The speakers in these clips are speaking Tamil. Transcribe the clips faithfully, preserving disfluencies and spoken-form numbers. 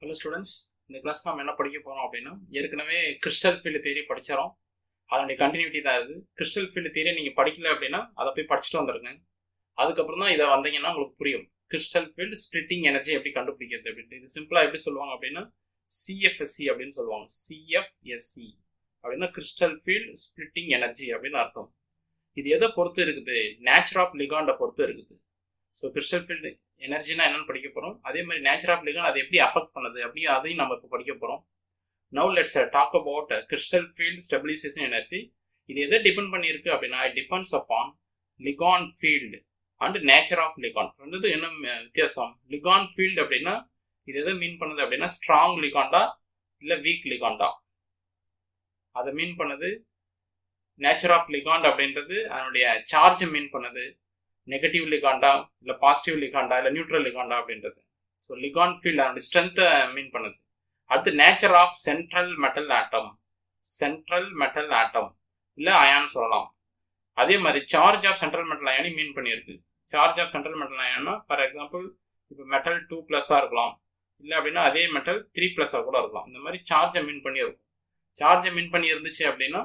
Hello students, in the class, we will study crystal field theory. That is continuity. Crystal field theory you study, that is you crystal field splitting energy. It is simple. C F S C. C F S C. Crystal field splitting energy. This is the nature of ligand. So, crystal field energy is not possible. That is the nature of ligand is affected by ligand. Now, let's talk about crystal field stabilization energy. This depends upon it depends upon ligand field and nature of ligand. Ligand field means strong ligand or weak ligand. That means nature of ligand charge means negative liganda illa positive liganda illa neutral liganda அப்படின்றது. So ligand field and strength mean பண்ணுது. அடுத்து nature of central metal atom, central metal atom illa ion சொல்லலாம். அதே மாதிரி charge of central metal ion mean பண்ணிருக்கு. Charge of central metal ion for example இப்போ metal two plus ஆ இருக்கலாம். இல்ல அப்படினா அதே metal three plus ஆ கூட இருக்கலாம். இந்த மாதிரி charge mean பண்ணிருக்கு. Charge mean பண்ணி இருந்துச்சு அப்படினா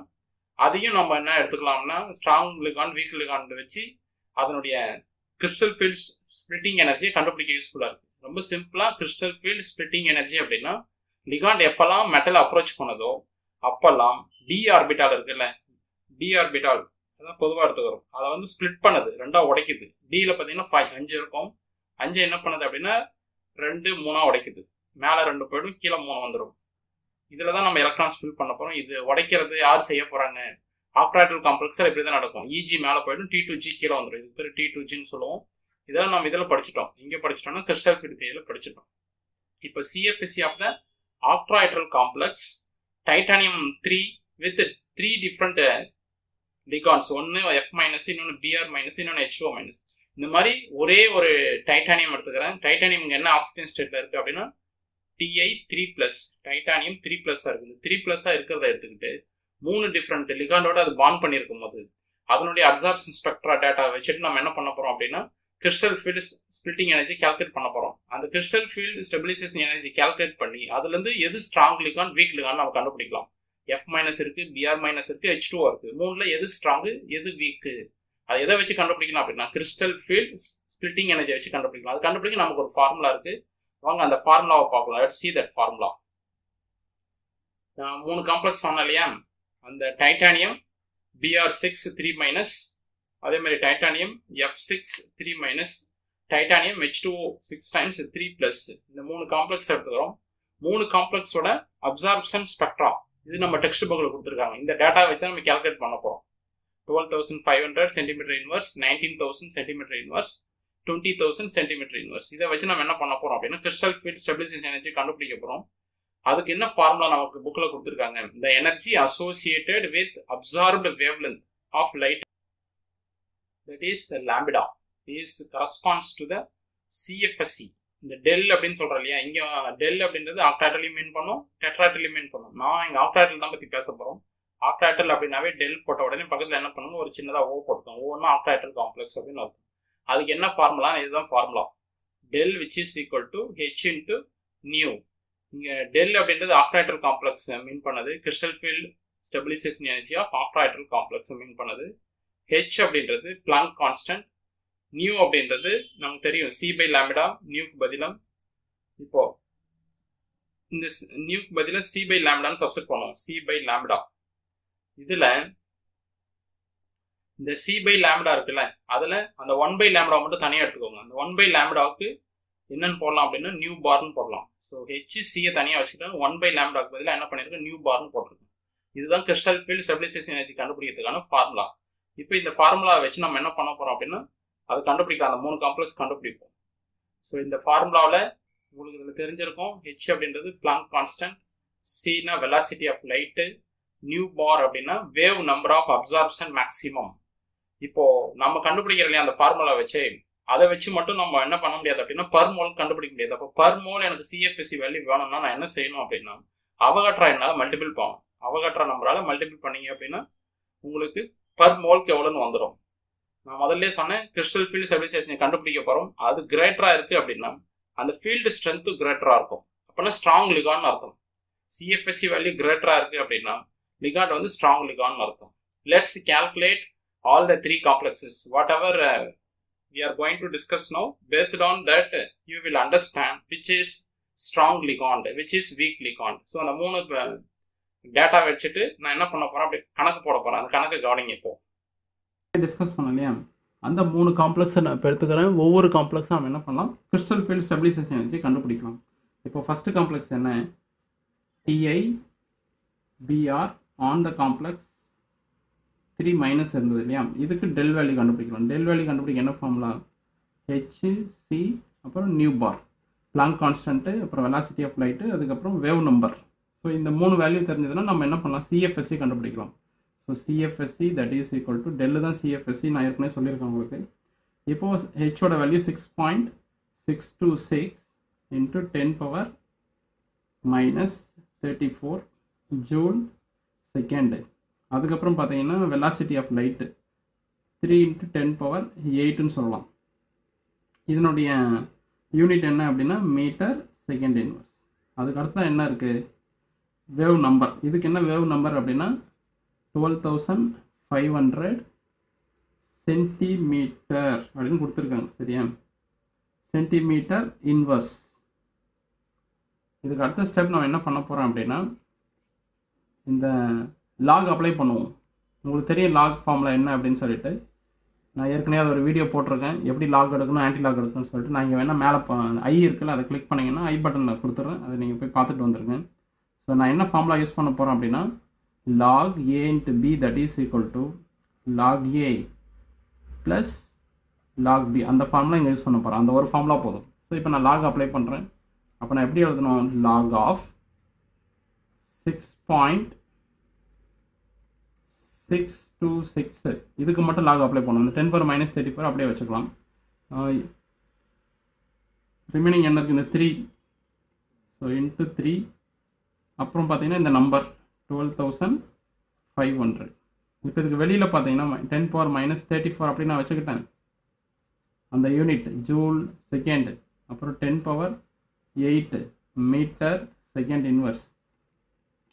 அதையும் நம்ம என்ன எடுத்துக்கலாம்னா strong ligand weak ligand வெச்சி அதனுடைய crystal field splitting energy கண்டுபிடிக்க யூஸ்ஃபுல்லா இருக்கு. ரொம்ப சிம்பிளா crystal field splitting energy அப்படினா ligand எப்பலாம் metal approach பண்ணதோ அப்பலாம் d orbital இருக்குல d orbital அத பொதுவா எடுத்துக்கறோம். அத வந்து split பண்ணுது, ரெண்டா உடைக்குது. d ல பாத்தீங்கன்னா five, five இருக்கும். five என்ன பண்ணுது அப்படினா two, three ஆ உடைக்குது. மேல two போய்டும், கீழ three வந்துரும். இதுல தான் நம்ம எலக்ட்ரான்ஸ் ஃபில் பண்ண போறோம். இது உடைக்கிறது யார் செய்ய போறாங்க? Octahedral complex இப்படி தான் நடக்கும். E G மேல போய்டும், T two G கீழே வந்துரும். இது பேரு T two G ன்னு சொல்லுவோம். இதெல்லாம் நாம இதல படிச்சிட்டோம். இங்க படிச்சிட்டோம்னா crystal field theory ல படிச்சிட்டோம். இப்போ C F S C of the octahedral complex titanium three with three different ligands. ஒன்னு F- இன்னொன்னு B R- இன்னொன்னு H two O-. இந்த மாதிரி ஒரே ஒரு டைட்டானியம் எடுத்துக்கறேன். டைட்டானியம் என்ன ஆக்ஸிஜன் ஸ்டேட்ல இருக்கு அப்படினா T I three plus titanium three plus ஆ இருக்குது. three plus ஆ இருக்குறதை எடுத்துக்கிட்டு மூணு different ligandோட அது bond பண்ணிருக்கும் போது அதனுடைய absorption spectra data வச்சிட்டு நம்ம என்ன பண்ண போறோம் அப்படினா crystal field splitting energy calculate பண்ண போறோம். அந்த crystal field stabilization energy calculate பண்ணி அதுல இருந்து எது strong ligand weak ligand நம்ம கண்டுபிடிக்கலாம். F- இருக்கு, B R- இருக்கு, H two O இருக்கு. மூணுல எது strong எது weak அது எதை வச்சு கண்டுபிடிக்கணும் அப்படினா crystal field splitting energy வச்சு கண்டுபிடிக்கலாம். அது கண்டுபிடிக்க நமக்கு ஒரு ஃபார்முலா இருக்கு. வாங்க அந்த ஃபார்முலாவை பார்க்கலாம். Let's see that formula. நான் மூணு காம்ப்ளெக்ஸ் சொன்னலையா, அந்த titanium B R six three minus அதே மாதிரி titanium F six three minus titanium H two O six times three plus இந்த மூணு காம்ப்ளெக்ஸ் எடுத்துக்கிறோம். மூணு காம்ப்ளெக்ஸோட அப்சார்ப்ஷன் ஸ்பெக்ட்ரா இது நம்ம டெக்ஸ்ட் புக்ல கொடுத்துருக்காங்க. இந்த டேட்டா வச்சு நம்ம கால்குலேட் பண்ண போறோம். Twelve thousand five hundred centimetre inverse, nineteen thousand centimetre inverse, twenty thousand centimetre inverse இதை வச்சு நம்ம என்ன பண்ண போறோம் அப்படின்னா கிறிஸ்டல் ஃபீல்ட் ஸ்டெபிலைசேஷன் எனர்ஜி கண்டுபிடிக்க போறோம். அதுக்கு என்ன ஃபார்முலா நமக்கு புக்ல கொடுத்திருக்காங்க? The energy associated with absorbed wavelength of light, that is lambda. This corresponds to the C F S C. இந்த del அப்படினு சொல்றோம் இல்லையா, இங்க del அப்படின்றது octahedral மீன் பண்ணோம், tetrahedral மீன் பண்ணோம். நான் இங்க octahedral தான் பத்தி பேசப் போறோம். Octahedral அப்படினாவே del போட்ட உடனே பக்கத்துல என்ன பண்ணனும், ஒரு சின்னதா O போடுறோம். O னா octahedral complex அப்படினு அர்த்தம். அதுக்கு என்ன ஃபார்முலா? இதுதான் formula. Del which is equal to H into nu. இங்க டெல் அப்படின்றது octahedral complex மீன் பண்ணது. crystal field stabilization energy of octahedral complex mean பண்ணது. H அப்படின்றது Planck constant, nu அப்படின்றது நமக்கு தெரியும் C by lambda, nuக்கு பதிலா இப்போ இந்த nuக்கு பதிலா C by lambda ன்னு சப்ஸ்டிட் பண்ணுவோம். C by lambda இதுல இந்த C by lambda இருக்குல, அதுல அந்த one by lambda மட்டும் தனியா எடுத்துக்கோங்க. அந்த one by lambda-க்கு என்னன்னு போடலாம் அப்படின்னா நியூ பார்ன்னு போடலாம். ஸோ ஹெச் சியை தனியாக வச்சுக்கிட்டாங்க, ஒன் பை லேம்டாக்கு பதிலாக என்ன பண்ணியிருக்கோம், நியூ பார்ன்னு போட்டிருக்கோம். இதுதான் கிறிஸ்டல் ஃபீல்ட் ஸ்டெபிலைசேஷன் எனர்ஜி கண்டுபிடிக்கிறதுக்கான ஃபார்முலா. இப்போ இந்த ஃபார்முலா வச்சு நம்ம என்ன பண்ண போறோம் அப்படின்னா அது கண்டுபிடிக்கலாம். அந்த மூணு காம்ப்ளெக்ஸ் கண்டுபிடிப்போம். ஸோ இந்த ஃபார்முலாவில் உங்களுக்கு இதில் தெரிஞ்சிருக்கும். ஹெச் அப்படின்றது பிளாங்க் கான்ஸ்டன்ட், சினா velocity of light, nu bar அப்படின்னா wave number of absorption maximum. இப்போ நம்ம கண்டுபிடிக்கிற இல்லையா அந்த ஃபார்முலா வச்சு, அதை வச்சு மட்டும் நம்ம என்ன பண்ண முடியாது அப்படின்னா பர்மோல் கண்டுபிடிக்க முடியாது. அப்போ பர்மோல் எனக்கு C F S C value வேணும்னா நான் என்ன செய்யணும் அப்படின்னா அவகாட்ரா என்னால் மல்டிபிள் போகணும். அவகாட்ரா நம்பரால் மல்டிபிள் பண்ணீங்க அப்படின்னா உங்களுக்கு பர்மோல்க்கு எவ்வளோன்னு வந்துடும். நான் முதல்ல சொன்னேன் கிறிஸ்டல் ஃபீல்டு ஸ்டெபிலைசேஷனை கண்டுபிடிக்க போகிறோம். அது கிரேட்டராக இருக்குது அப்படின்னா அந்த ஃபீல்டு ஸ்ட்ரென்த்து கிரேட்டராக இருக்கும். அப்படின்னா ஸ்ட்ராங் லிகான் அர்த்தம். சிஎஃப்எஸ்சி வேல்யூ கிரேட்டராக இருக்குது அப்படின்னா லிகாண்ட் வந்து ஸ்ட்ராங் லிகான் அர்த்தம். Let's calculate all the three complexes. Whatever uh, we are going to discuss now, based on that uh, you will understand which is strong ligand, which is weak ligand. So na moonu data vechittu na enna panna poran apdi kanakku poda poran and kanakku governing ipo discuss pannaliya andha moonu complex na peduthukaren ovvoru complex nam enna pannalam crystal field stabilization energy kandupidikalam. Ipo first complex enna ti br on the complex three minus இருந்தது இல்லையா, இதுக்கு டெல் வேல்யூ கண்டுபிடிக்கலாம். டெல் வேல்யூ கண்டுபிடிக்க என்ன ஃபார்முலா, ஹெச் சி அப்புறம் நியூ பார், பிளாங்க் கான்ஸ்டன்ட்டு, அப்புறம் வெலாசிட்டி ஆஃப் லைட்டு, அதுக்கப்புறம் வேவ் நம்பர். ஸோ இந்த மூணு வேல்யூ தெரிஞ்சதுன்னா நம்ம என்ன பண்ணலாம், சிஎஃப்எஸ்சி கண்டுபிடிக்கலாம். So CFSC that is equal to del தான் சிஎஃப்எஸ்சி நான் ஏற்கனவே சொல்லியிருக்கேன் உங்களுக்கு. இப்போது ஹெச்சோட value six point six two six into ten power minus thirty four joule second. அதுக்கப்புறம் பார்த்தீங்கன்னா velocity of light three into ten power எயிட்டுன்னு சொல்லலாம். இதனுடைய யூனிட் என்ன அப்படின்னா மீட்டர் செகண்ட் இன்வர்ஸ். அதுக்கடுத்து என்ன இருக்குது, வேவ் நம்பர். இதுக்கு என்ன வேவ் நம்பர் அப்படின்னா twelve thousand five hundred centimetre அப்படின்னு கொடுத்துருக்காங்க. சரியா, சென்டிமீட்டர் இன்வர்ஸ். இதுக்கு அடுத்த ஸ்டெப் நம்ம என்ன பண்ண போகிறோம் அப்படின்னா இந்த லாக் அப்ளை பண்ணுவோம். உங்களுக்கு தெரியும் லாக் ஃபார்முலா என்ன அப்படின்னு சொல்லிட்டு நான் ஏற்கனவே அது ஒரு வீடியோ போட்டிருக்கேன், எப்படி லாக் எடுக்கணும் ஆன்டி லாக் எடுக்கணும்னு சொல்லிட்டு. நான் இங்கே வேணால் மேலே ஐ இருக்குல்ல, அதை கிளிக் பண்ணிங்கன்னா ஐ பட்டன் நான் கொடுத்துட்றேன், அதை நீங்கள் போய் பார்த்துட்டு வந்துருங்க. ஸோ நான் என்ன ஃபார்முலா யூஸ் பண்ண போகிறேன் அப்படின்னா log A into B that is equal to log A plus log B. அந்த ஃபார்முலா இங்கே யூஸ் பண்ண போகிறேன், அந்த ஒரு ஃபார்முலா போதும். ஸோ இப்போ நான் லாக் அப்ளை பண்ணுறேன். அப்போ நான் எப்படி எழுதணும், log of six point six two six, இதுக்கு மட்டும் லாக் அப்ளை பண்ணுவோம். இந்த ten power minus thirty four அப்படியே வச்சுக்கலாம். ரிமைனிங் என்ன இருக்குது, இந்த த்ரீ, ஸோ இன்ட்டு த்ரீ, அப்புறம் பார்த்தீங்கன்னா இந்த number twelve thousand five hundred. இப்போ இதுக்கு வெளியில் பார்த்தீங்கன்னா ten power minus thirty four அப்படின்னு நான் வச்சுக்கிட்டேன், அந்த யூனிட் ஜூல் செகண்டு, அப்புறம் ten power eight metre second inverse.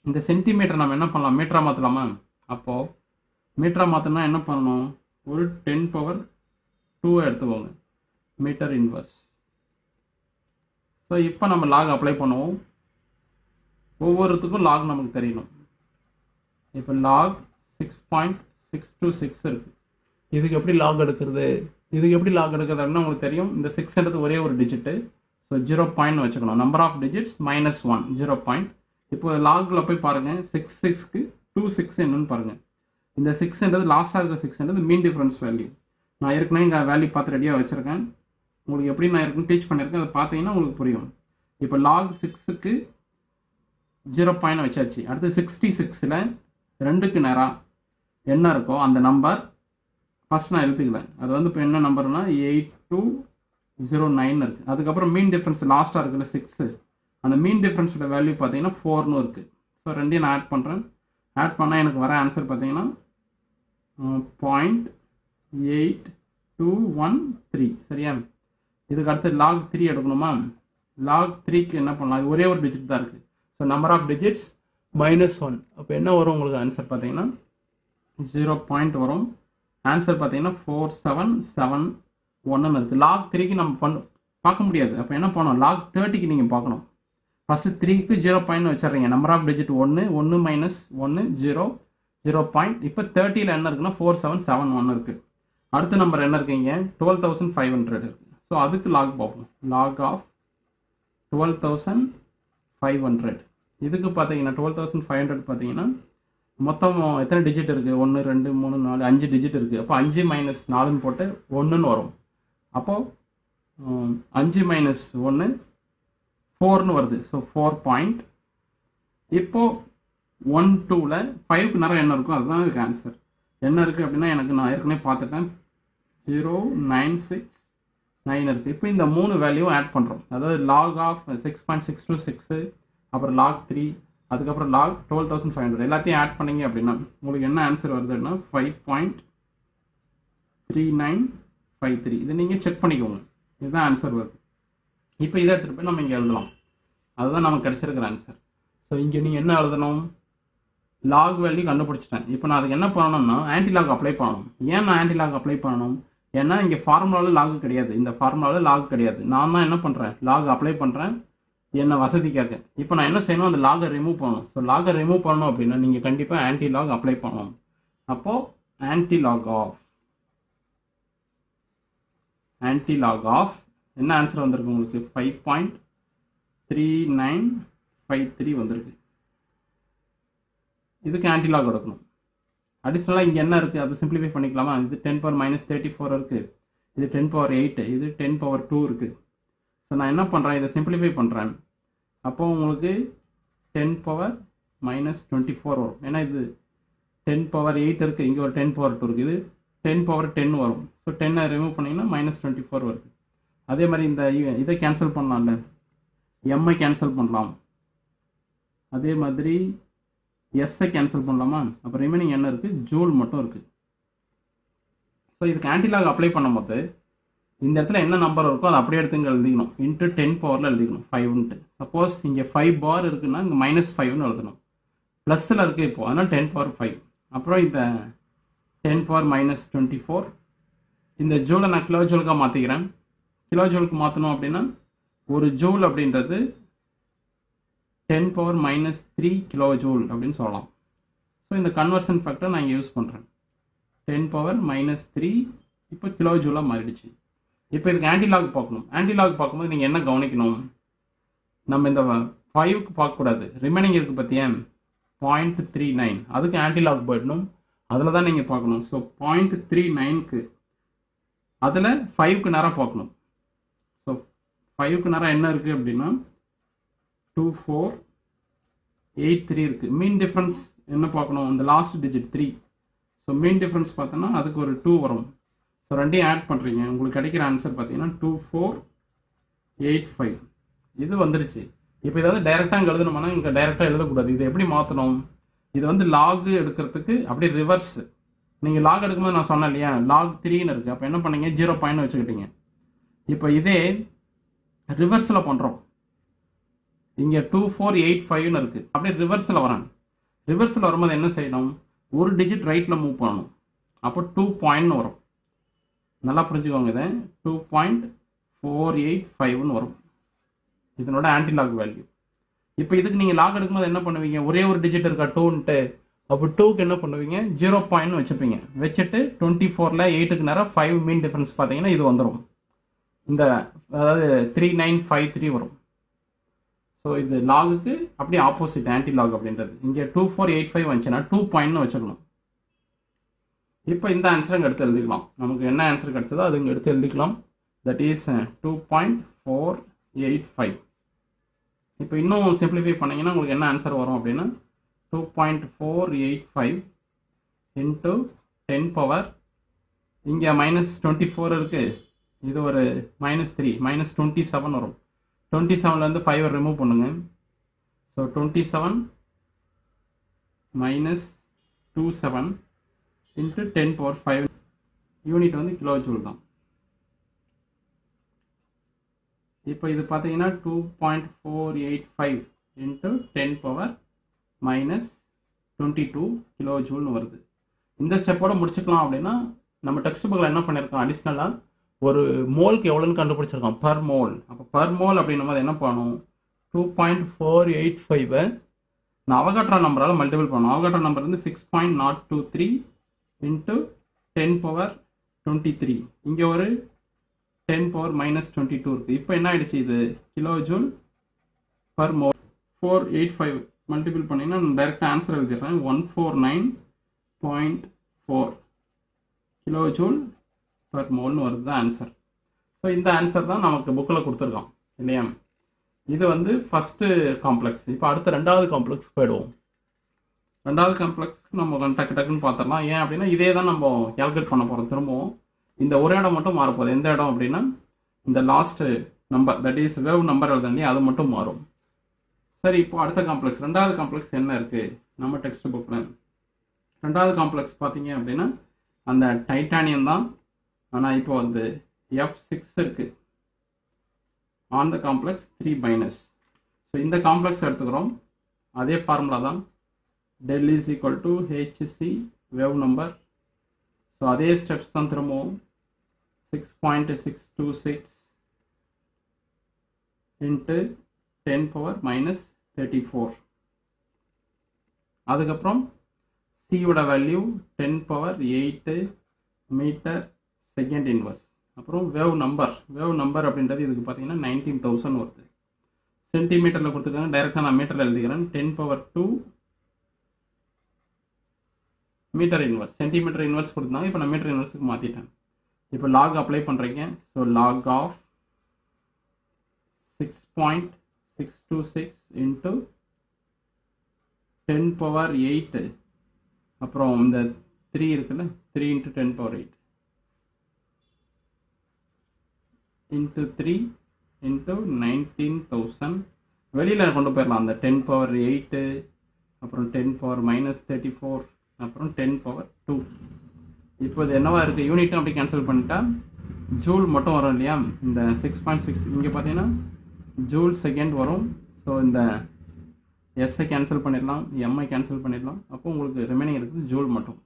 இந்த சென்டிமீட்டர் நம்ம என்ன பண்ணலாம், மீட்டராக மாற்றலாமா? அப்போது மீட்டராக மாற்றினா என்ன பண்ணணும், ஒரு டென் பவர் டூவை எடுத்துக்கோங்க, மீட்டர் இன்வர்ஸ். ஸோ இப்போ நம்ம லாக் அப்ளை பண்ணுவோம். ஒவ்வொருத்துக்கும் லாக் நமக்கு தெரியணும். இப்போ log six point six two six இருக்குது. இதுக்கு எப்படி லாக் எடுக்கிறது, இதுக்கு எப்படி லாக் எடுக்கிறது அப்படின்னா உங்களுக்கு தெரியும், இந்த சிக்ஸ்ன்றது ஒரே ஒரு டிஜிட்டு. ஸோ ஜீரோ பாயிண்ட் வச்சுக்கணும், number of digits minus one, zero point. இப்போ லாகில் போய் பாருங்கள், சிக்ஸ் சிக்ஸ்க்கு டூ சிக்ஸ் என்னன்னு பாருங்கள். இந்த சிக்ஸ்ன்றது லாஸ்ட்டாக இருக்கிற சிக்ஸ்ன்றது மீன் டிஃப்ரென்ஸ் வேல்யூ. நான் ஏற்கனவே இங்கே வேல்யூ பார்த்து ரெடியாக வச்சுருக்கேன், உங்களுக்கு எப்படி நான் இருக்குன்னு டீச் பண்ணியிருக்கேன், அதை பார்த்தீங்கன்னா உங்களுக்கு புரியும். இப்போ லாக் சிக்ஸுக்கு ஜீரோ பாயிண்ட் வச்சாச்சு. அடுத்து சிக்ஸ்டி சிக்ஸில் ரெண்டுக்கு நேராக என்ன இருக்கோ அந்த நம்பர் ஃபஸ்ட் நான் எழுத்துக்கல, அது வந்து இப்போ என்ன நம்பர்னா எயிட் டூ ஜீரோ நைன் இருக்குது. அதுக்கப்புறம் மீன் டிஃப்ரென்ஸ் லாஸ்ட்டாக இருக்குல்ல சிக்ஸு, அந்த மீன் டிஃப்ரென்ஸோட வேல்யூ பார்த்தீங்கன்னா ஃபோர்னு இருக்குது. ஸோ ரெண்டையும் நான் ஆட் பண்ணுறேன். ஆட் பண்ணால் எனக்கு வர ஆன்சர் பார்த்தீங்கன்னா point eight two one three. சரியா, இதுக்கு அடுத்து லாக் த்ரீ எடுக்கணுமா? லாக் த்ரீக்கு என்ன பண்ணலாம், ஒரே ஒரு டிஜிட் தான் இருக்குது. So number of digits minus one. அப்போ என்ன வரும் உங்களுக்கு ஆன்சர் பார்த்தீங்கன்னா ஜீரோ பாயிண்ட் வரும். ஆன்சர் பார்த்தீங்கன்னா ஃபோர் செவன் செவன் ஒன்றுன்னு இருக்குது. லாக் த்ரீக்கு நம்ம பண்ண பார்க்க முடியாது. அப்போ என்ன பண்ணணும், லாக் தேர்ட்டிக்கு நீங்கள் பார்க்கணும். ஃபஸ்ட்டு த்ரீக்கு ஜீரோ பாயிண்ட் வச்சிடுறீங்க, நம்பர் ஆஃப் டிஜிட் ஒன்று, ஒன்று மைனஸ் ஒன்று ஜீரோ ஜீரோ பாயிண்ட். இப்போ தேர்ட்டியில் என்ன இருக்குன்னா ஃபோர் செவன் செவன் ஒன்று இருக்குது. அடுத்த நம்பர் என்ன இருக்குங்க, டுவெல் தௌசண்ட் ஃபைவ் ஹண்ட்ரட் இருக்குது. ஸோ அதுக்கு லாக் பார்ப்போம், log of twelve thousand five hundred. இதுக்கு பார்த்தீங்கன்னா டுவெல் தௌசண்ட் ஃபைவ் ஹண்ட்ரட் பார்த்தீங்கன்னா மொத்தம் எத்தனை டிஜிட் இருக்குது, ஒன்று ரெண்டு மூணு நாலு அஞ்சு டிஜிட் இருக்குது. அப்போ அஞ்சு மைனஸ் நாலுன்னு போட்டு ஒன்றுன்னு வரும். அப்போது அஞ்சு மைனஸ் ஒன்று ஃபோர்னு வருது. So four point. இப்போது ஒன் டூவில் ஃபைவ்க்கு நேரம் என்ன இருக்கும், அதுதான் இதுக்கு ஆன்சர். என்ன இருக்குது அப்படின்னா எனக்கு நான் ஏற்கனவே பார்த்துட்டேன், ஜீரோ நைன் சிக்ஸ் நைன் இருக்குது. இப்போ இந்த மூணு வேல்யூவும் ஆட் பண்ணுறோம், அதாவது log of six point six two six, அப்புறம் லாக் த்ரீ, அதுக்கப்புறம் log twelve thousand five hundred எல்லாத்தையும் ஆட் பண்ணிங்க அப்படின்னா உங்களுக்கு என்ன ஆன்சர் வருதுன்னா five point three nine five three. இதை நீங்கள் செக் பண்ணிக்கோங்க, இதுதான் ஆன்சர் வருது. இப்போ இதை எடுத்துகிட்டு போய் நம்ம இங்கே எழுதலாம். அதுதான் நமக்கு கிடைச்சிருக்கிற ஆன்சர். ஸோ இங்கே நீங்கள் என்ன எழுதணும், லாக் வேல்யூ கண்டுபிடிச்சிட்டேன். இப்போ நான் அதுக்கு என்ன பண்ணணும்னா ஆன்டிலாக் அப்ளை பண்ணணும். ஏன் நான் ஆன்டிலாக் அப்ளை பண்ணணும், ஏன்னா இங்கே ஃபார்முலாவில் லாக் கிடையாது, இந்த ஃபார்முலாவில் லாக் கிடையாது. நான் தான் என்ன பண்ணுறேன், லாக் அப்ளை பண்ணுறேன் என்ன வசதிக்காக. இப்போ நான் என்ன செய்யணும், அந்த லாகை ரிமூவ் பண்ணணும். ஸோ லாகை ரிமூவ் பண்ணணும் அப்படின்னா நீங்கள் கண்டிப்பாக ஆன்டிலாக் அப்ளை பண்ணணும். அப்போது ஆன்டிலாக் ஆஃப் ஆன்டிலாக் ஆஃப் என்ன ஆன்சர் வந்திருக்கு உங்களுக்கு, five point three nine five three வந்திருக்கு. இதுக்கு ஆன்டிலாக் கொடுக்கணும். அடிஷ்னலாக இங்கே என்ன இருக்குது அதை சிம்பிளிஃபை பண்ணிக்கலாமா, இது ten power minus thirty four இருக்குது, இது டென் பவர் எயிட்டு, இது டென் பவர் டூ இருக்குது. ஸோ நான் என்ன பண்ணுறேன், இதை சிம்பிளிஃபை பண்ணுறேன். அப்போது உங்களுக்கு ten power minus twenty four வரும், ஏன்னா இது டென் பவர் எயிட் இருக்குது, இங்கே ஒரு டென் பவர் டூ இருக்குது, இது டென் பவர் டென் வரும். ஸோ டென்னை ரிமூவ் பண்ணிங்கன்னா மைனஸ் டுவெண்ட்டி ஃபோர் வருது. அதே மாதிரி இந்த இதை கேன்சல் பண்ணலாம்ல, எம்ஐ கேன்சல் பண்ணலாம், அதே மாதிரி எஸ்ஸை கேன்சல் பண்ணலாமா. அப்போ ரிமைனிங் என்ன இருக்குது, ஜூல் மட்டும் இருக்குது. ஸோ இதுக்கு ஆன்டிலாக் அப்ளை பண்ணும்போது இந்த இடத்துல என்ன நம்பர் இருக்கோ அதை அப்படியே எடுத்துங்க எழுதிக்கணும், இன்ட்டு டென் பவரில் எழுதிக்கணும் ஃபைவ்ன்ட்டு. சப்போஸ் இங்கே ஃபைவ் பார் இருக்குன்னா இங்கே மைனஸ் ஃபைவ்னு எழுதணும், ப்ளஸ்ஸில் இருக்குது இப்போது, அதனால் டென் பவர் ஃபைவ். அப்புறம் இந்த ten power minus twenty four, இந்த ஜூலை நான் கிலோ ஜூலுக்காக மாற்றிக்கிறேன். கிலோ ஜூலுக்கு மாற்றணும் அப்படின்னா ஒரு ஜூல் அப்படின்றது ten power minus three kilo joule அப்படின்னு சொல்லலாம். ஸோ இந்த கன்வர்ஷன் ஃபேக்டர் நான் இங்கே யூஸ் பண்ணுறேன், டென் பவர் மைனஸ் த்ரீ இப்போ கிலோ ஜூலாக மாறிடுச்சு. இப்போ இதுக்கு ஆன்டிலாக் பார்க்கணும். ஆன்டிலாக் பார்க்கும்போது நீங்கள் என்ன கவனிக்கணும், நம்ம இந்த ஃபைவுக்கு பார்க்கக்கூடாது, ரிமைனிங் இருக்குது பற்றியா பாயிண்ட் த்ரீ நைன், அதுக்கு ஆன்டிலாக் போயிடணும், அதில் தான் நீங்கள் பார்க்கணும். ஸோ பாயிண்ட் த்ரீ நைனுக்கு அதில் ஃபைவ்க்கு நேரம் பார்க்கணும். ஸோ ஃபைவ்க்கு நேரம் என்ன இருக்குது அப்படின்னா டூ ஃபோர் எயிட் த்ரீ இருக்குது. மீன் டிஃப்ரென்ஸ் என்ன பார்க்கணும், இந்த last digit three. So mean difference பார்த்தோன்னா அதுக்கு ஒரு டூ வரும். ஸோ ரெண்டையும் ஆட் பண்ணுறீங்க, உங்களுக்கு கிடைக்கிற ஆன்சர் பார்த்தீங்கன்னா டூ ஃபோர் எயிட் ஃபைவ். இது வந்துருச்சு. இப்போ இதாவது டைரெக்டாக இங்கே எழுதணும்னா இங்கே டைரெக்டாக எழுதக்கூடாது. இது எப்படி மாற்றணும், இது வந்து லாகு எடுக்கிறதுக்கு அப்படியே ரிவர்ஸ். நீங்கள் லாக் எடுக்கும்போது நான் சொன்னேன் இல்லையா, லாக் த்ரீன்னு இருக்குது, அப்போ என்ன பண்ணீங்க ஜீரோ பாயிண்ட் வச்சுக்கிட்டீங்க. இப்போ இதே ரிவர்ஸில் பண்ணுறோம், இங்கே டூ ஃபோர் எயிட் ஃபைவ்னு இருக்குது, அப்படியே ரிவர்ஸில் வராங்க. ரிவர்ஸில் வரும்போது என்ன செய்யணும், ஒரு டிஜிட் ரைட்டில் மூவ் பண்ணணும், அப்போ டூ பாயிண்ட்னு வரும். நல்லா புரிஞ்சுக்கோங்க, இதை டூ பாயிண்ட் ஃபோர் எயிட் ஃபைவ்னு வரும் இதனோட ஆன்டிலாக் வேல்யூ. இப்போ இதுக்கு நீங்கள் லாக் எடுக்கும்போது என்ன பண்ணுவீங்க, ஒரே ஒரு டிஜிட் இருக்கா டூன்ட்டு, அப்போ டூக்கு என்ன பண்ணுவீங்க ஜீரோ பாயிண்ட் வச்சுப்பீங்க. வச்சுட்டு டுவெண்ட்டி ஃபோரில் எயிட்டுக்கு நேரம் ஃபைவ் மீன் டிஃபரன்ஸ் பார்த்தீங்கன்னா இது வந்துடும், இந்த அதாவது த்ரீ நைன் ஃபைவ் த்ரீ வரும். ஸோ இது லாகுக்கு அப்படியே ஆப்போசிட் ஆன்டி லாக் அப்படின்றது. இங்கே டூ ஃபோர் எயிட் ஃபைவ் வந்துச்சுன்னா டூ பாயிண்ட்னு வச்சுக்கணும். இப்போ இந்த ஆன்சர் இங்கே எடுத்து எழுதிக்கலாம், நமக்கு என்ன ஆன்சர் கிடைச்சதோ அது இங்கே எடுத்து எழுதிக்கலாம். That is two point four eight five. இப்போ இன்னும் சிம்பிளிஃபை பண்ணிங்கன்னா உங்களுக்கு என்ன ஆன்சர் வரும் அப்படின்னா two point four eight five into ten power, இங்கே மைனஸ் டுவெண்ட்டி ஃபோர் இருக்குது, இது ஒரு minus three minus twenty seven வரும். டுவெண்ட்டி செவன்லேருந்து ஃபைவ் ரிமூவ் பண்ணுங்க. So twenty seven minus two seven into ten power five, unit வந்து கிலோ ஜூல் தான். இப்போ இது பார்த்தீங்கன்னா two point four eight five into ten power minus twenty two kilo ஜூல்னு வருது. இந்த ஸ்டெப்போட முடிச்சுக்கலாம். அப்படின்னா நம்ம டெக்ஸ்ட் புக்கில் என்ன பண்ணியிருக்கோம், அடிஷ்னலாக ஒரு மோலுக்கு எவ்வளோன்னு கண்டுபிடிச்சிருக்கோம், பர் மோல். அப்போ பர் மோல் அப்படின்னும் போது என்ன பண்ணணும், டூ பாயிண்ட் ஃபோர் எயிட் ஃபைவை நான் அவகாட்ரா நம்பரால் மல்டிபிள் பண்ணணும். அவகாட்ரா நம்பர் வந்து six point nought two three into ten power twenty three, இங்கே ஒரு ten power minus twenty two இருக்குது. இப்போ என்ன ஆகிடுச்சு, இது kilo joule per mole. Four eight five multiple பண்ணிங்கன்னா நான் டைரெக்டாக ஆன்சர் எழுதிடுறேன், one four nine point four kilo joule per மோல்னு வருது தான் ஆன்சர். ஸோ இந்த ஆன்சர் தான் நமக்கு புக்கில் கொடுத்துருக்கோம் இல்லையா. இது வந்து ஃபஸ்ட்டு காம்ப்ளெக்ஸ். இப்போ அடுத்த ரெண்டாவது காம்ப்ளெக்ஸ் போயிடுவோம். ரெண்டாவது காம்ப்ளெக்ஸ் நம்ம டக்கு டக்குன்னு பார்த்துடலாம். ஏன் அப்படின்னா இதே தான் நம்ம கேல்குலேட் பண்ண போகிறோம் திரும்பவும். இந்த ஒரு இடம் மட்டும் மாறப்போகுது. எந்த இடம் அப்படின்னா இந்த last number, that is wave number எழுதண்டி அது மட்டும் மாறும். சரி, இப்போ அடுத்த காம்ப்ளெக்ஸ், ரெண்டாவது காம்ப்ளெக்ஸ் என்ன இருக்குது நம்ம டெக்ஸ்ட் புக்கில். ரெண்டாவது காம்ப்ளெக்ஸ் பார்த்தீங்க அப்படின்னா அந்த டைட்டானியம் தான். ஆனால் இப்போ வந்து எஃப் சிக்ஸ் இருக்குது on the complex three minus. So in the complex எடுத்துக்கிறோம். அதே formula தான் del is equal to hc wave number. So அதே steps தான் திரும்பவும் six point six two six into ten power minus thirty-four. அதுக்கப்புறம் C உட value ten power eight meter second inverse. அப்புறம் wave number wave number அப்படின்றது இதுக்கு பார்த்தீங்கன்னா nineteen thousand வருது. சென்டிமீட்டர்ல கொடுத்துட்டாங்க, டைரக்டா நான் மீட்டர்ல எழுதிக்கிறேன். ten power two metre inverse centimetre inverse கொடுத்தாங்க. இப்போ நான் மீட்டர் இன்வர்ஸ்க்கு மாத்திட்டேன். இப்போ log அப்ளை பண்றீங்க. So log of six point six two six into ten power eight அப்புறம் இந்த three இருக்குல்ல, three into ten power eight into three into nineteen thousand. வெளியில் கொண்டு போயிடலாம். அந்த ten power eight அப்புறம் ten power minus thirty-four அப்புறம் ten power two. இப்போ இது என்னவா இருக்கு? யூனிட் அப்படி கேன்சல் பண்ணிட்டா ஜூல் மட்டும் வரும் இல்லையா? இந்த சிக்ஸ் பாயிண்ட் சிக்ஸ் இங்கே பார்த்தீங்கன்னா ஜூல் செகண்ட் வரும். ஸோ இந்த எஸ்ஐ கேன்சல் பண்ணிடலாம், எம்ஐ கேன்சல் பண்ணிடலாம். அப்போ உங்களுக்கு ரிமைனிங் இருக்குது ஜூல் மட்டும்.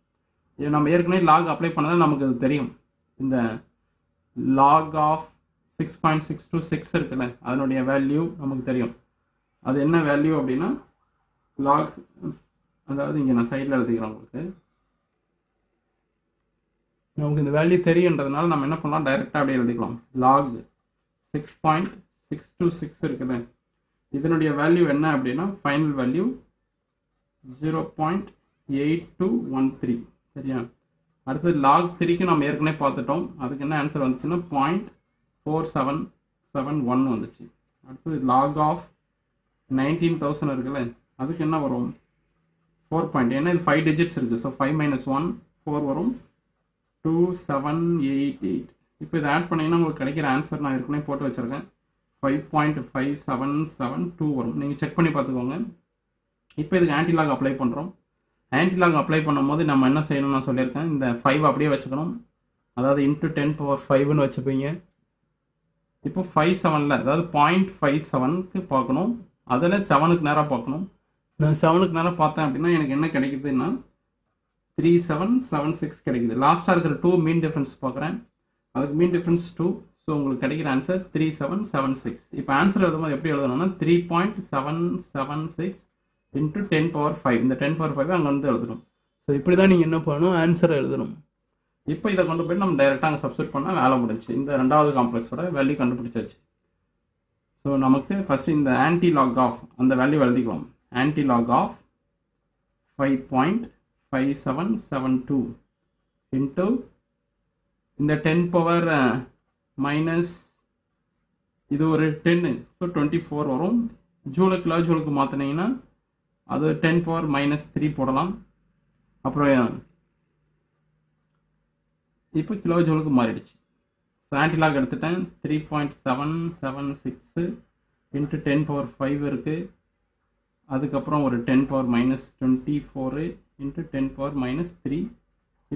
இது நம்ம ஏற்கனவே லாக் அப்ளை பண்ணதான் நமக்கு இது தெரியும். இந்த log of six point six two six இருக்குல்ல, அதனுடைய வேல்யூ நமக்கு தெரியும். அது என்ன வேல்யூ அப்படின்னா லாக்ஸ், அதாவது இங்கே நான் சைடில் எழுதிக்கிறேன். உங்களுக்கு நமக்கு இந்த வேல்யூ தெரியுன்றதுனால நம்ம என்ன பண்ணலாம், டைரெக்டாக அப்படியே எழுதிக்கலாம். Log six point six two six இருக்குல்ல, இதனுடைய வேல்யூ என்ன அப்படின்னா final value zero point eight two one three. சரியா? அடுத்தது லாக் த்ரீக்கு நம்ம ஏற்கனவே பார்த்துட்டோம். அதுக்கு என்ன ஆன்சர் வந்துச்சுன்னா point four seven seven one வந்துச்சு. அடுத்தது லாக் ஆஃப் நைன்டீன் தௌசண்ட் இருக்குல்ல, அதுக்கு என்ன வரும் ஃபோர் பாயிண்ட், ஏன்னா இது ஃபைவ் டிஜிட்ஸ் இருக்குது. So five minus one four வரும் டூ செவன் எயிட் எயிட். இப்போ இதை ஆட் பண்ணிங்கன்னா உங்களுக்கு கிடைக்கிற ஆன்சர் நான் ஏற்கனவே போட்டு வச்சுருக்கேன், five point five seven seven two வரும். நீங்கள் செக் பண்ணி பார்த்துக்கோங்க. இப்போ இதுக்கு ஆன்டிலாக் அப்ளை பண்ணுறோம். ஆன்டிலாக் அப்ளை பண்ணும்போது நம்ம என்ன செய்யணும்னு நான் சொல்லியிருக்கேன். இந்த ஃபைவ் அப்படியே வச்சுக்கணும், அதாவது இன்ட்டு டென் பவர் ஃபைவ்னு வச்சுப்பீங்க. இப்போ ஃபைவ் செவனில், அதாவது பாயிண்ட் ஃபைவ் செவனுக்கு பார்க்கணும், அதில் செவனுக்கு நேராக பார்க்கணும். நான் செவனுக்கு நேராக பார்த்தேன் அப்படின்னா எனக்கு என்ன கிடைக்குதுன்னா த்ரீ செவன் செவன் சிக்ஸ் கிடைக்குது. லாஸ்ட்டாக இருக்கிற டூ மீன் டிஃப்ரென்ஸ் பார்க்குறேன், அதுக்கு மீன் டிஃப்ரென்ஸ் டூ. ஸோ உங்களுக்கு கிடைக்கிற answer three seven seven six. இப்போ ஆன்சர் எழுதும்போது எப்படி எழுதணும்னா three point seven seven six into ten power five. இந்த டென் பவர் ஃபைவ் அங்கே வந்து எழுதணும். ஸோ இப்படி தான் நீங்கள் என்ன பண்ணணும், ஆன்சர் எழுதணும். இப்போ இதை கொண்டு போய் நம்ம டைரெக்டாக அங்கே சப்ஸ்டிட் பண்ணால் வேலை முடிஞ்சு. இந்த ரெண்டாவது காம்ப்ளெக்ஸோட வேல்யூ கண்டுபிடிச்சாச்சு. ஸோ நமக்கு ஃபஸ்ட்டு இந்த ஆன்டி லாக் ஆஃப் அந்த வேல்யூ எழுதிக்கலாம். Anti lock of five point five seven seven two into இந்த டென் பவர் மைனஸ் இது ஒரு டென்னு, ஸோ டுவெண்ட்டி ஃபோர் வரும். ஜூலுக்கு லவ் ஜூலுக்கு மாற்றினீங்கன்னா அது டென் பவர் மைனஸ் த்ரீ போடலாம். அப்புறம் இப்போ கிலோ ஜூலுக்கு மாறிடுச்சு. ஸோ ஆன்டிலாக் எடுத்துட்டேன். Three point seven seven six into ten power five இருக்குது. அதுக்கப்புறம் ஒரு ten power minus twenty four into ten power minus three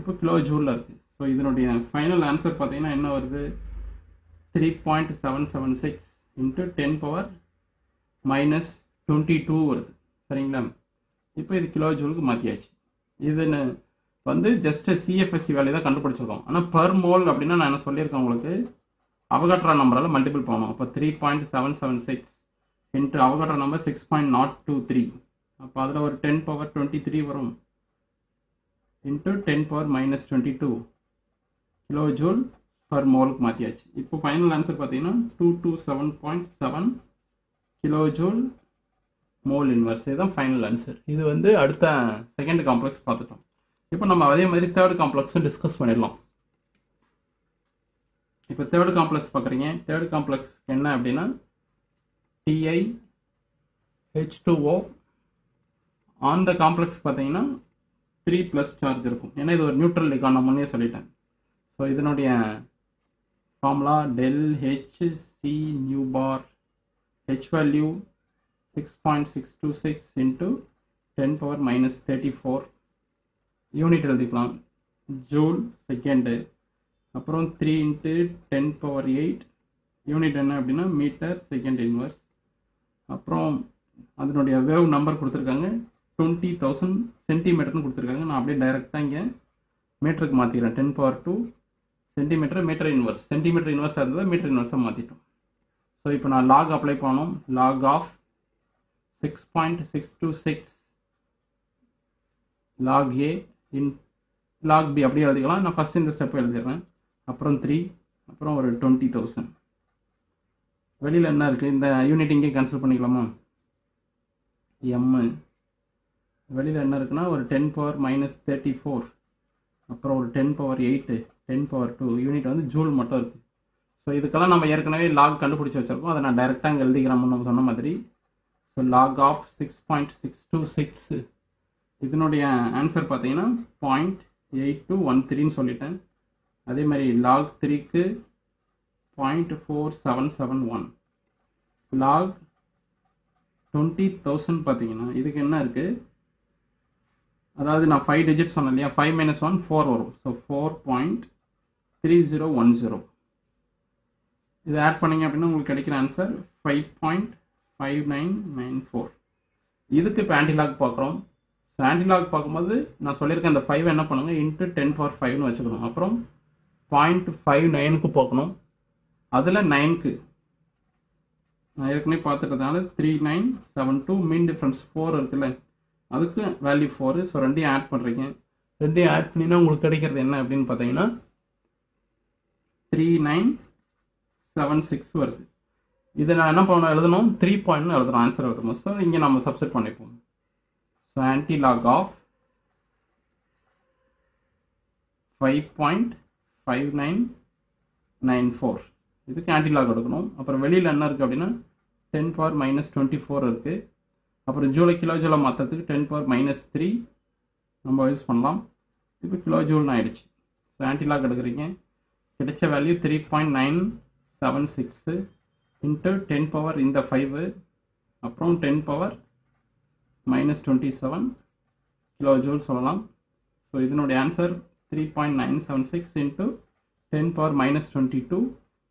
இப்போ கிலோ ஜூலில் இருக்குது. ஸோ இதனுடைய ஃபைனல் ஆன்சர் பார்த்தீங்கன்னா என்ன வருது, three point seven seven six into ten power minus twenty two வருது. சரிங்களா? இப்போ இது கிலோ ஜூலுக்கு மாற்றியாச்சு. இதுன்னு வந்து ஜஸ்ட் சிஎஃப்எஸ்சி வேலையை தான் கண்டுபிடிச்சிருக்கோம். ஆனால் பர் மோல் அப்படின்னா நான் என்ன சொல்லியிருக்கேன், உங்களுக்கு அவகாட்ரா நம்பரால் மல்டிபிள் பண்ணணும். அப்போ three point seven seven six into Avogadro number six point nought two three. அப்போ அதில் ஒரு டென் பவர் டுவெண்ட்டி த்ரீ வரும் into ten power minus twenty two kilo joule per மோலுக்கு மாற்றியாச்சு. இப்போ ஃபைனல் ஆன்சர் பார்த்தீங்கன்னா two two seven point seven kilo joule mole inverse. இதுதான் ஃபைனல் ஆன்சர். இது வந்து அடுத்த செகண்ட் காம்ப்ளெக்ஸ் பார்த்துட்டோம். இப்போ நம்ம அதே மாதிரி தேர்ட் காம்ப்ளெக்ஸும் டிஸ்கஸ் பண்ணிடலாம். இப்போ தேர்ட் காம்ப்ளெக்ஸ் பார்க்குறீங்க. தேர்ட் காம்ப்ளெக்ஸ் என்ன அப்படின்னா டிஐ ஹெச் டூ ஓ. அந்த காம்ப்ளெக்ஸ் பார்த்தீங்கன்னா த்ரீ ப்ளஸ் சார்ஜ் இருக்கும். ஏன்னா இது ஒரு நியூட்ரல் லிகாண்ட், நான் முன்னே சொல்லிட்டேன். ஸோ இதனுடைய formula del H C nu bar H value six point six two six into ten power minus thirty four unit எழுதிக்கலாம், ஜூல் செகண்டு. அப்புறம் three into ten power eight unit என்ன அப்படின்னா மீட்டர் செகண்ட் இன்வர்ஸ். அப்புறம் அதனுடைய வேவ் நம்பர் கொடுத்துருக்காங்க டுவெண்ட்டி தௌசண்ட் சென்டிமீட்டர்னு கொடுத்துருக்காங்க. நான் அப்படியே டைரெக்டாக இங்கே மீட்டருக்கு மாற்றிக்கிறேன். Ten power two centimetre metre inverse centimetre இன்வர்ஸாக இருந்தால் மீட்டர் இன்வர்ஸாக மாற்றிட்டோம். ஸோ இப்போ நான் லாக் அப்ளை பண்ணோம். Log of six point six two six log A in log B அப்படியே எழுதிக்கலாம். நான் ஃபஸ்ட் இந்த ஸ்டெப்பை எழுதிடுறேன். அப்புறம் த்ரீ அப்புறம் ஒரு டுவெண்ட்டி தௌசண்ட் வெளியில் என்ன இருக்குது இந்த யூனிட் இங்கே கேன்சல் பண்ணிக்கலாமா. எம்மு வெளியில் என்ன இருக்குன்னா ஒரு ten power minus thirty four அப்புறம் ஒரு ten power eight ten power two unit வந்து ஜூல் மட்டும் இருக்குது. ஸோ இதுக்கெல்லாம் நம்ம ஏற்கனவே லாக் கண்டுபிடிச்சி வச்சுருக்கோம். அதை நான் டைரெக்டாக இங்கே எழுதிக்கிறோம்னு நம்ம சொன்ன மாதிரி. So log of six point six two six இதனுடைய ஆன்சர் பார்த்தீங்கன்னா பாயிண்ட் எயிட் டூ ஒன் த்ரீன்னு சொல்லிட்டேன். அதே மாதிரி லாக் த்ரீக்கு point four seven seven one log twenty thousand பார்த்தீங்கன்னா இதுக்கு என்ன இருக்குது அதாவது நான் ஃபைவ் டிஜிட் சொன்னேன் இல்லையா ஃபைவ் மைனஸ் ஒன் ஃபோர் வரும். So four point three zero one zero இதை ஆட் பண்ணிங்க அப்படின்னா உங்களுக்கு கிடைக்கிற answer five point five nine nine four. இதுக்கு இப்போ ஆன்டிலாக் பார்க்குறோம். ஸோ ஆன்டிலாக் பார்க்கும்போது நான் சொல்லியிருக்கேன் இந்த ஃபைவ் என்ன பண்ணுங்கள் இன்ட்டு டென் பவர் ஃபைவ்னு வச்சுக்கணும். அப்புறம் பாயிண்ட் ஃபைவ் நைனுக்கு பார்க்கணும். அதில் நைனுக்கு நான் ஏற்கனவே பார்த்துட்டதுனால three nine seven two mean difference four இருக்குல்ல அதுக்கு வேல்யூ ஃபோரு. ஸோ ரெண்டையும் ஆட் பண்ணுறீங்க. ரெண்டையும் ஆட் பண்ணினா உங்களுக்கு கிடைக்கிறது என்ன அப்படின்னு பார்த்தீங்கன்னா த்ரீ நைன் செவன் சிக்ஸ் வருது. இதை நான் என்ன பண்ண எழுதணும் த்ரீ பாயிண்ட்னு எழுதணும் ஆன்சர் எழுதணும். ஸோ இங்கே நம்ம சப்ஸ்டிட் பண்ணிப்போம். So anti lock of five point five nine nine four இதுக்கு ஆன்டிலாக் எடுக்கணும். அப்புறம் வெளியில் என்ன இருக்குது அப்படின்னா ten power minus twenty four இருக்குது. அப்புறம் ஜூலை கிலோ ஜூலை மாற்றத்துக்கு டென் பவர் மைனஸ் த்ரீ நம்ம யூஸ் பண்ணலாம். இப்போ கிலோ ஜூல்னு ஆகிடுச்சு. ஸோ ஆன்டிலாக் எடுக்கிறீங்க. கிடைச்ச value three point nine seven six into ten power இந்த ஃபைவு அப்புறம் ten power minus twenty seven kilo joule சொல்லலாம். ஸோ இதனுடைய answer three point nine seven six into ten power minus twenty two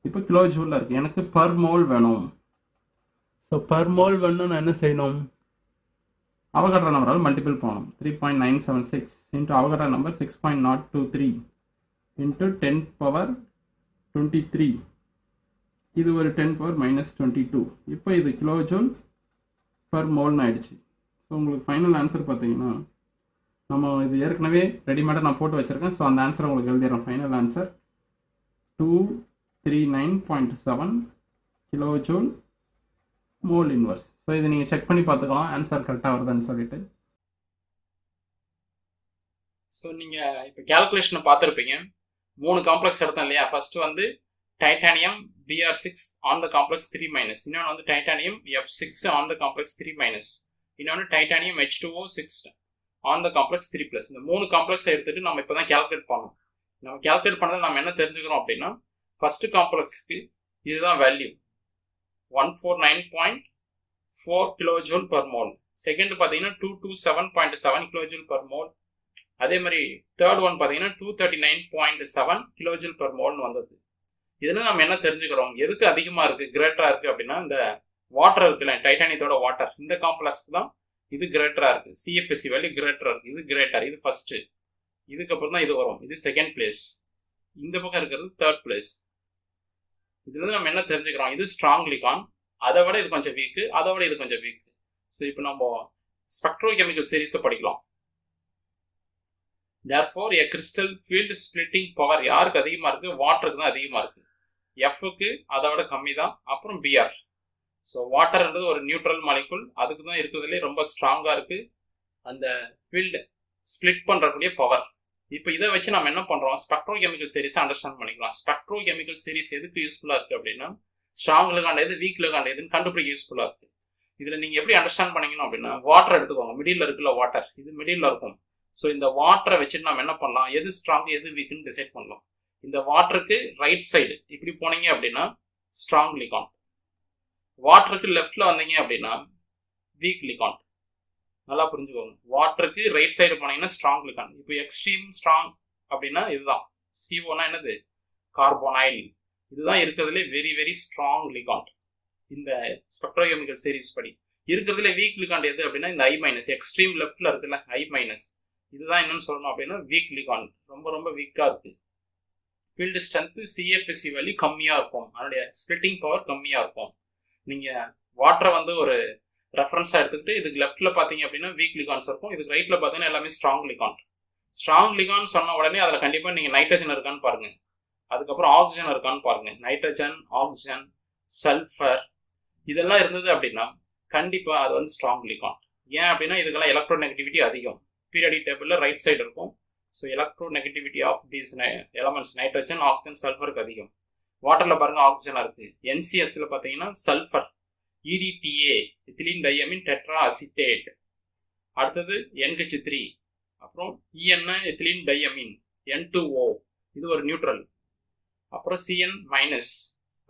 இப்போ கிலோ ஜூலில் இருக்குது. எனக்கு பர் மோல் வேணும். ஸோ பர் மோல் வேணும்னு நான் என்ன செய்யணும் அவகட்ரா நம்பரால் மல்டிபிள் போகணும். Three point nine seven six into Avogadro number six point nought two three into ten power twenty three இது ஒரு ten power minus twenty two இப்போ இது கிலோ ஜூல் பர் மோல்னு ஆயிடுச்சு. ஸோ உங்களுக்கு ஃபைனல் ஆன்சர் பார்த்தீங்கன்னா நம்ம இது ஏற்கனவே ரெடிமேடாக நான் போட்டு வச்சுருக்கேன். ஸோ அந்த ஆன்சரை உங்களுக்கு எழுதிடுறோம். Final answer two three nine point seven kilo joule mole inverse. So இதை நீங்கள் செக் பண்ணி பார்த்துக்கலாம் ஆன்சர் கரெக்டாக வருதுன்னு சொல்லிட்டு. ஸோ நீங்கள் இப்போ கேல்குலேஷனை பார்த்துருப்பீங்க. மூணு காம்ப்ளெக்ஸ் எடுத்தோம் இல்லையா. ஃபர்ஸ்ட் வந்து titanium B R six on the complex three minus இன்னொன்று வந்து titanium F six on the complex three minus இன்னொன்று titanium H two O six on the complex three plus இந்த மூணு காம்ப்ளெக்ஸை எடுத்துகிட்டு நம்ம இப்போ தான் கேல்குலேட் பண்ணோம். நம்ம கேல்குலேட் பண்ணதை நம்ம என்ன தெரிஞ்சுக்கிறோம் அப்படின்னா ஃபஸ்ட்டு காம்ப்ளெக்ஸுக்கு இதுதான் value one four nine point four kilo joule per mole. Second பார்த்தீங்கன்னா two two seven point seven kilo joule per mole. அதே மாதிரி தேர்ட் ஒன் பார்த்தீங்கன்னா two thirty nine point seven kilo joule per மோல்னு வந்தது. இதில் நம்ம என்ன தெரிஞ்சுக்கிறோம் எதுக்கு அதிகமாக இருக்குது கிரேட்டராக இருக்குது அப்படின்னா இந்த வாட்டர் இருக்குல்ல டைட்டானியத்தோட வாட்டர் இந்த காம்ப்ளெக்ஸ்க்கு தான் இது கிரேட்டராக இருக்குது. சிஎஃப்எஸ்சி வேல்யூ கிரேட்டராக இருக்குது. இது கிரேட்டர் இது ஃபர்ஸ்ட்டு இதுக்கப்புறம் தான் இது வரும். இது செகண்ட் பிளேஸ் இந்த பக்கம் இருக்கிறது தேர்ட் பிளேஸ். இதுலேருந்து நம்ம என்ன தெரிஞ்சுக்கிறோம் இது ஸ்ட்ராங் லிகான் அதை விட இது கொஞ்சம் வீக்கு அதை விட இது கொஞ்சம் வீக்கு. ஸோ இப்போ நம்ம ஸ்பெக்ட்ரோகெமிக்கல் சீரிஸை படிக்கலாம். Therefore a crystal field splitting power யாருக்கு அதிகமாக இருக்குது வாட்டருக்கு தான் அதிகமாக இருக்குது. எஃப்க்கு அதை விட கம்மி தான். அப்புறம் பிஆர் ஸோ வாட்டர்ன்றது ஒரு நியூட்ரல் மாலிகுல் அதுக்கு தான் இருக்கிறதுலே ரொம்ப ஸ்ட்ராங்காக இருக்குது அந்த ஃபீல்டு ஸ்பிளிட் பண்ணுறக்கூடிய பவர். இப்போ இதை வச்சு நம்ம என்ன பண்ணுறோம் ஸ்பெக்ட்ரோகெமிக்கல் சீரிஸை அண்டர்ஸ்டாண்ட் பண்ணிக்கலாம். ஸ்பெக்ட்ரோகெமிக்கல் சீரிஸ் எதுக்கு யூஸ்ஃபுல்லாக இருக்குது அப்படின்னா ஸ்ட்ராங் லிகாண்ட் எது வீக் லிகாண்ட் எதுன்னு கண்டுபிடிக்க யூஸ்ஃபுல்லாக இருக்குது. இதில் நீங்கள் எப்படி அண்டர்ஸ்டாண்ட் பண்ணிக்கணும் அப்படின்னா வாட்டர் எடுத்துக்கோங்க. மிடில் இருக்குல்ல வாட்டர் இது மிடில் இருக்கும். ஸோ இந்த வாட்டரை வச்சுட்டு நம்ம என்ன பண்ணலாம் எது ஸ்ட்ராங் எது வீக்குன்னு டிசைட் பண்ணலாம். இந்த வாட்டருக்கு ரைட் சைடு இப்படி போனீங்க அப்படின்னா ஸ்ட்ராங் லிகாண்ட் வாட்டருக்கு லெஃப்டில் வந்தீங்க அப்படின்னா வீக் லிகாண்ட். நல்லா புரிஞ்சுக்கோங்க. வாட்டருக்கு ரைட் சைடு போனீங்கன்னா ஸ்ட்ராங் லிகாண்ட். இப்போ எக்ஸ்ட்ரீம் ஸ்ட்ராங் அப்படின்னா இதுதான் சிஓனா என்னது கார்போனைல் இதுதான் இருக்கிறதுலே வெரி வெரி ஸ்ட்ராங் லிகாண்ட். இந்த ஸ்பெக்ட்ரோகெமிக்கல் சீரிஸ் படி இருக்கிறதுல வீக் லிகாண்ட் எது அப்படின்னா இந்த ஐ மைனஸ் எக்ஸ்ட்ரீம் லெஃப்ட்ல இருக்குல்ல ஐ மைனஸ் இதுதான் என்னன்னு சொல்லணும் அப்படின்னா வீக் லிகாண்ட், ரொம்ப ரொம்ப வீக்காக இருக்கு. ஃபீல்டு ஸ்ட்ரென்த் சிஏபிசி வேல்யூ கம்மியாக இருக்கும், அதனுடைய ஸ்பிளிட்டிங் பவர் கம்மியாக இருக்கும். நீங்கள் வாட்டரை வந்து ஒரு ரெஃபரன்ஸாக எடுத்துக்கிட்டு இதுக்கு லெஃப்ட்டில் பார்த்தீங்க அப்படின்னா வீக் லிகான்ஸ் இருக்கும், இதுக்கு ரைட்டில் பார்த்தீங்கன்னா எல்லாமே ஸ்ட்ராங் லிகாண்ட். ஸ்ட்ராங் லிகான் சொன்ன உடனே அதில் கண்டிப்பாக நீங்கள் நைட்ரஜன் இருக்கான்னு பாருங்கள், அதுக்கப்புறம் ஆக்சிஜன் இருக்கான்னு பாருங்கள். நைட்ரஜன், ஆக்சிஜன், சல்ஃபர் இதெல்லாம் இருந்தது அப்படின்னா கண்டிப்பாக அது வந்து ஸ்ட்ராங் லிகாண்ட். ஏன் அப்படின்னா இதுக்கெல்லாம் எலக்ட்ரோ நெகட்டிவிட்டி அதிகம். பீரியாடிக் டேபிளில் ரைட் சைடு இருக்கும். So electro negativity of these elements nitrogen, oxygen, சல்ஃபருக்கு அதிகம். வாட்டரில் பாருங்கள் ஆக்சிஜனாக இருக்குது. என்சிஎஸ்சில் பார்த்தீங்கன்னா sulphur, E D T A ethylene diamine tetraacetate, அடுத்தது N H three, அப்புறம் E N ethylene diamine N two O இது ஒரு நியூட்ரல், அப்புறம் C N minus,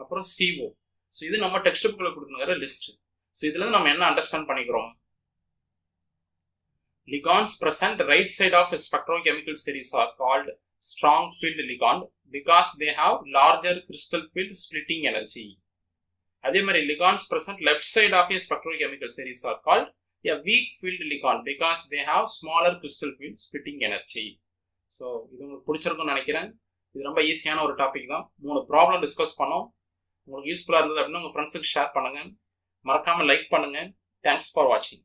அப்புறம் C O. ஸோ இது நம்ம டெக்ஸ்ட் புக்கில் கொடுத்துருக்கிற லிஸ்ட். ஸோ இதுல நம்ம என்ன அண்டர்ஸ்டாண்ட் பண்ணிக்கிறோம், ligands present right side of spectrochemical series are called strong field ligand because they have larger crystal field splitting energy. அதே மாதிரி ligands present left side of a spectrochemical series are called a weak field ligand because they have smaller crystal field splitting energy. So இது உங்களுக்கு பிடிச்சிருக்கும்னு நினைக்கிறேன். இது ரொம்ப ஈஸியான ஒரு டாபிக் தான். மூணு ப்ராப்ளம் டிஸ்கஸ் பண்ணோம். உங்களுக்கு யூஸ்ஃபுல்லாக இருந்தது அப்படின்னா உங்கள் ஃப்ரெண்ட்ஸுக்கு ஷேர் பண்ணுங்கள், மறக்காமல் லைக் பண்ணுங்கள். தேங்க்ஸ் ஃபார் வாட்சிங்.